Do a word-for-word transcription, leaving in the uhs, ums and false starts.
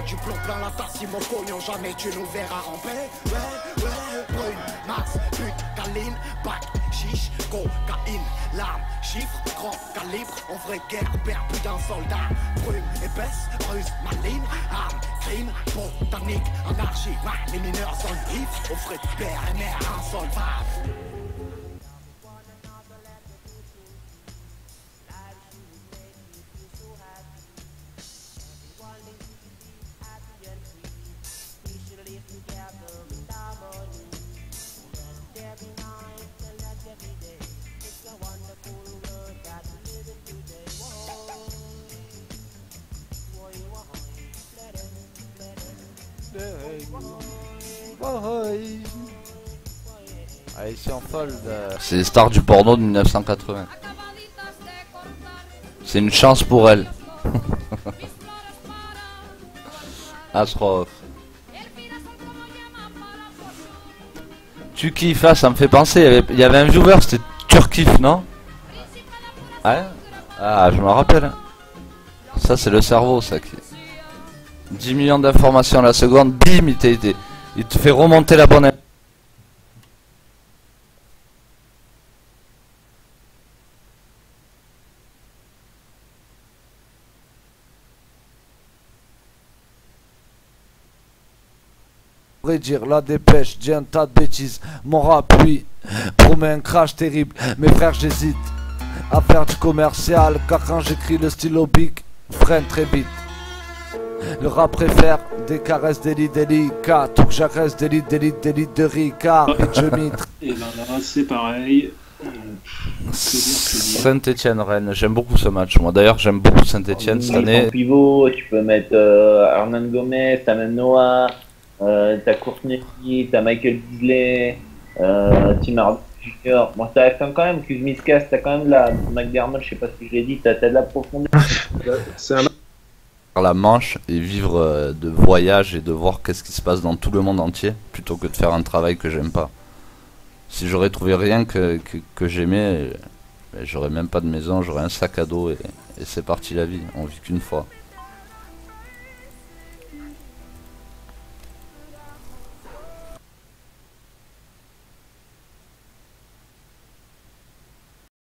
aura du plomb plein la tasse, ils m'en cogneront jamais, tu nous verras ramper. Ouais, ouais, brune, max, pute, caline, bac, chiche, cocaïne, larmes, chiffres, grand calibre, en vraie guerre, perd plus d'un soldat. Brume, épaisse, ruse, maligne, arme, crime, botanique, anarchie, les mineurs sont livres, au frais de père et mère insolvable. C'est les stars du porno de mille neuf cent quatre-vingts. C'est une chance pour elle. Astrof. Tu kiffes, ah, ça me fait penser. Il y avait, il y avait un joueur, c'était Turkif, non? Ouais. Ah, je me rappelle. Ça, c'est le cerveau, ça. Qui... dix millions d'informations à la seconde, bim, il, il, il te fait remonter la bonne. Dire la dépêche, j'ai un tas de bêtises. Mon rap, lui, promet un crash terrible. Mes frères, j'hésite à faire du commercial, car quand j'écris le stylo big, freine très vite. Le rap préfère des caresses d'élite délicates, tout que j'agresse d'élite d'élite d'élite de Ricard et de mitre. Et ben là, c'est pareil. Saint-Etienne Rennes, j'aime beaucoup ce match. Moi d'ailleurs, j'aime beaucoup Saint-Etienne cette année. En pivot, tu peux mettre euh, Hernan Gomez, Tamen Noah. Euh, t'as Courtney, t'as Michael Beasley, euh, Tim Hardaway junior Bon, t'as quand même Kuzmiskas, t'as quand même la McDermott, je sais pas ce que je l'ai dit, t'as de la profondeur. C'est un... La Manche et vivre de voyage et de voir qu'est-ce qui se passe dans tout le monde entier, plutôt que de faire un travail que j'aime pas. Si j'aurais trouvé rien que, que, que j'aimais, j'aurais même pas de maison, j'aurais un sac à dos et, et c'est parti la vie, on vit qu'une fois.